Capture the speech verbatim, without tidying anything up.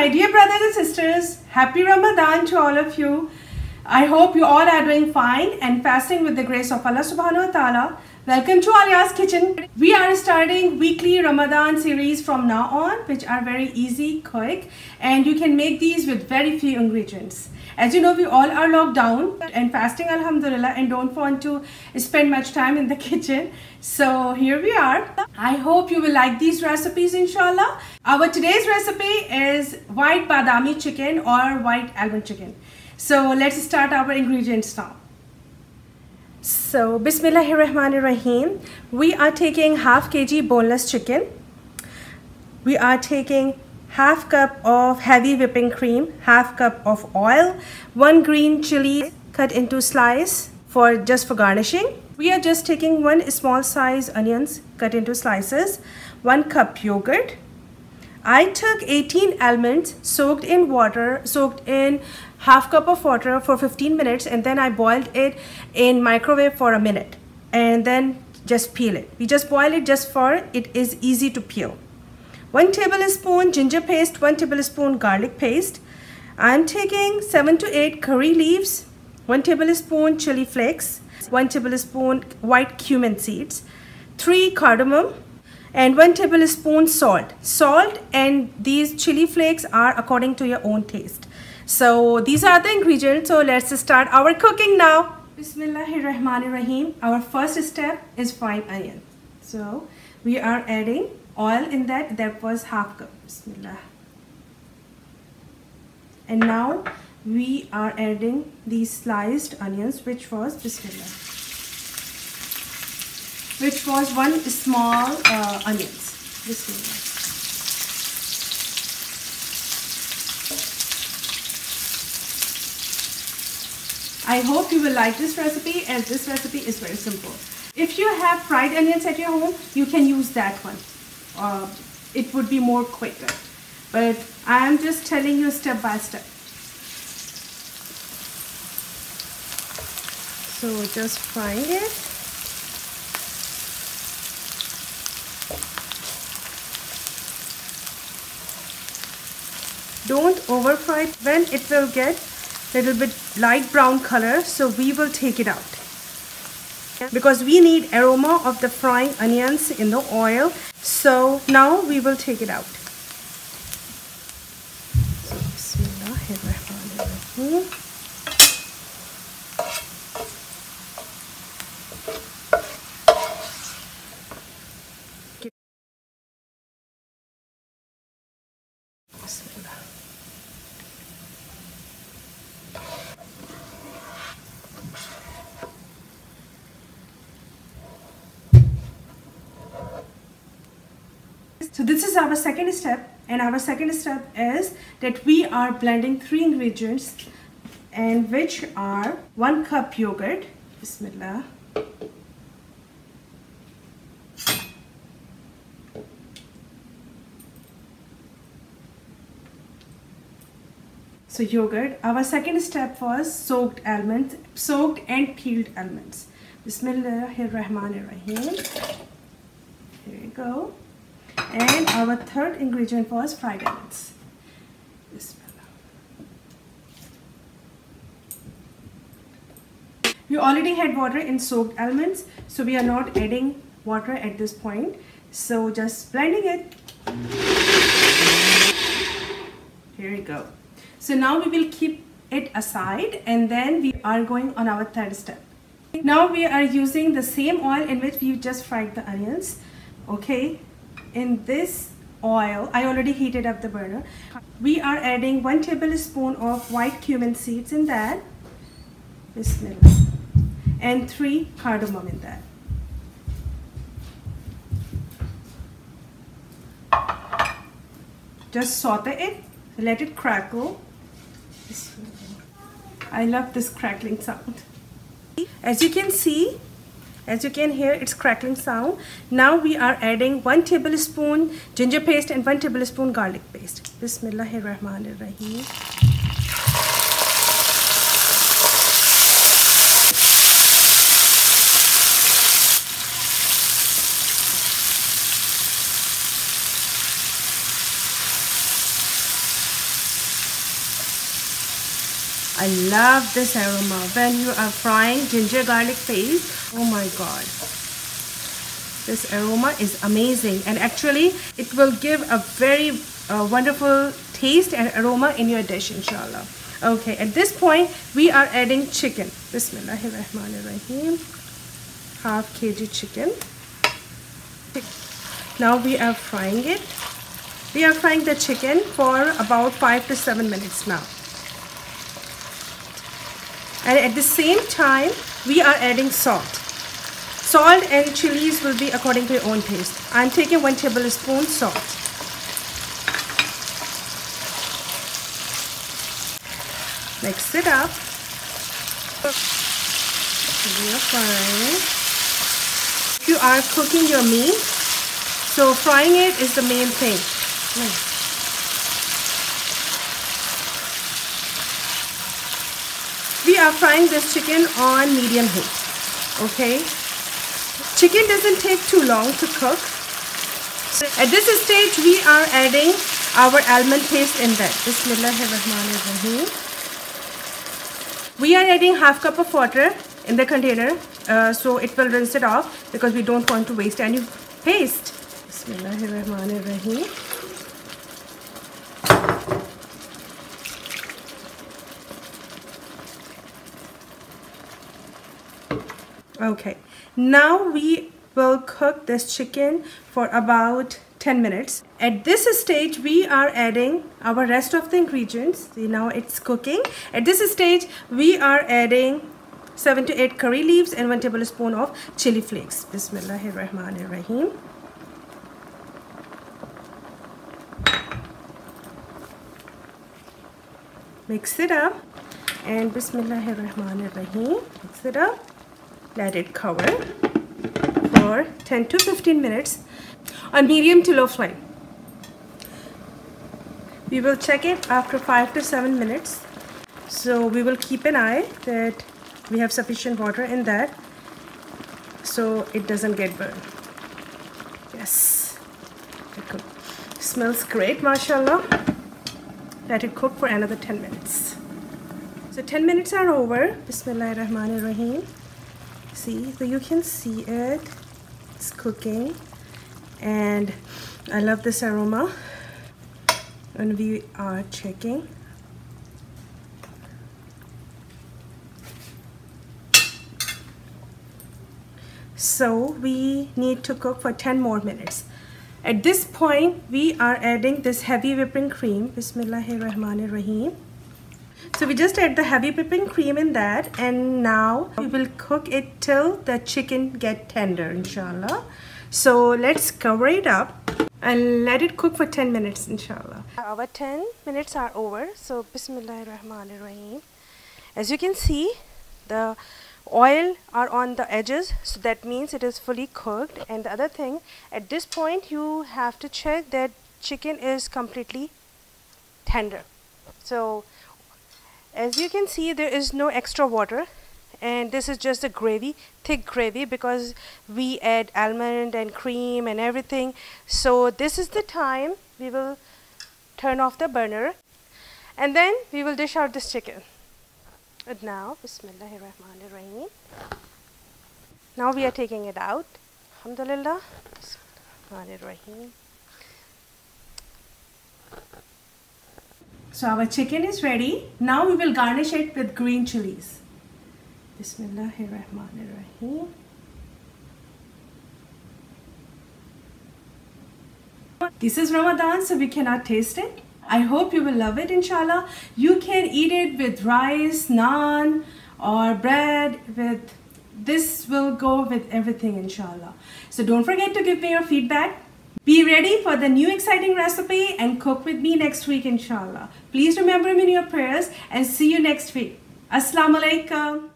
my dear brothers and sisters, happy Ramadan to all of you. I hope you all are doing fine and fasting with the grace of Allah subhanahu wa ta'ala. Welcome to Alia's Kitchen. We are starting weekly Ramadan series from now on, which are very easy, quick, and you can make these with very few ingredients. As you know, we all are locked down and fasting, alhamdulillah, and don't want to spend much time in the kitchen. So here we are. I hope you will like these recipes, inshallah. Our today's recipe is white badami chicken or white almond chicken. So let's start our ingredients now. So Bismillahirrahmanirrahim, we are taking half kg boneless chicken. We are taking half cup of heavy whipping cream, half cup of oil, one green chili cut into slice for just for garnishing. We are just taking one small size onions cut into slices, one cup yogurt. I took eighteen almonds soaked in water, soaked in half cup of water for fifteen minutes, and then I boiled it in microwave for a minute and then just peel it. We just boil it just for it is easy to peel. One tablespoon ginger paste, one tablespoon garlic paste. I'm taking seven to eight curry leaves, one tablespoon chili flakes, one tablespoon white cumin seeds, three cardamom, and one tablespoon salt. Salt and these chili flakes are according to your own taste. So these are the ingredients, so let's start our cooking now. Bismillahirrahmanirrahim. Our first step is frying onion. So we are adding oil in that, that was half cup. Bismillah. And now we are adding these sliced onions, which was Bismillah. Which was one small uh, onions. Bismillah. I hope you will like this recipe, as this recipe is very simple. If you have fried onions at your home, you can use that one. Uh, it would be more quicker. But I am just telling you step by step. So just frying it. Don't over fry it, when it will get little bit light brown color, so we will take it out because we need aroma of the frying onions in the oil. So now we will take it out. So this is our second step, and our second step is that we are blending three ingredients, and which are one cup yogurt, Bismillah, so yogurt, our second step was soaked almonds, soaked and peeled almonds, Bismillahirrahmanirrahim, here we go. And our third ingredient was fried onions. We already had water in soaked almonds, so we are not adding water at this point. So just blending it. Here we go. So now we will keep it aside, and then we are going on our third step. Now we are using the same oil in which we just fried the onions. Okay. In this oil, I already heated up the burner. We are adding one tablespoon of white cumin seeds in that. Bismillah. And three cardamom in that. Just saute it. Let it crackle. I love this crackling sound. As you can see, As you can hear, it's crackling sound. Now we are adding one tablespoon ginger paste and one tablespoon garlic paste. Bismillahirrahmanirrahim. I love this aroma when you are frying ginger garlic paste. Oh my god, this aroma is amazing, and actually it will give a very uh, wonderful taste and aroma in your dish, inshallah. Okay, at this point we are adding chicken. Bismillahirrahmanirrahim. half kilogram chicken. Now we are frying it. We are frying the chicken for about five to seven minutes now. And at the same time we are adding salt. Salt and chilies will be according to your own taste. I am taking one tablespoon salt. Mix it up. We are frying. If you are cooking your meat, so frying it is the main thing. Mm. We are frying this chicken on medium heat. Okay, chicken doesn't take too long to cook. So at this stage we are adding our almond paste in that. Bismillahirrahmanirrahim. We are adding half cup of water in the container, uh, so it will rinse it off because we don't want to waste any paste. Bismillahirrahmanirrahim. Okay, now we will cook this chicken for about ten minutes. At this stage we are adding our rest of the ingredients. See, now it's cooking. At this stage we are adding seven to eight curry leaves and one tablespoon of chili flakes. Bismillahirrahmanirrahim. Mix it up, and Bismillahirrahmanirrahim. Mix it up. Let it cover for ten to fifteen minutes on medium to low flame. We will check it after five to seven minutes. So we will keep an eye that we have sufficient water in that, so it doesn't get burned. Yes, it smells great, mashallah. Let it cook for another ten minutes. So ten minutes are over. Bismillahirrahmanirrahim. See, so you can see it, it's cooking, and I love this aroma. And we are checking. So we need to cook for ten more minutes. At this point we are adding this heavy whipping cream. Bismillahirrahmanirrahim. So we just add the heavy whipping cream in that, and now we will cook it till the chicken get tender, inshallah. So let's cover it up and let it cook for ten minutes, inshallah. Our ten minutes are over. So Bismillahirrahmanirrahim. As you can see, the oil are on the edges, so that means it is fully cooked. And the other thing, at this point you have to check that chicken is completely tender. So as you can see, there is no extra water, and this is just a gravy, thick gravy, because we add almond and cream and everything. So this is the time we will turn off the burner, and then we will dish out this chicken. And now, Bismillahirrahmanirrahim. Now we are taking it out. Alhamdulillah. Bismillahirrahmanirrahim. So our chicken is ready. Now we will garnish it with green chilies. Bismillahirrahmanirrahim. This is Ramadan, so we cannot taste it. I hope you will love it, inshallah. You can eat it with rice, naan, or bread. With this will go with everything, inshallah. So don't forget to give me your feedback. Be ready for the new exciting recipe and cook with me next week, inshallah. Please remember me in your prayers, and see you next week. Assalamu alaikum.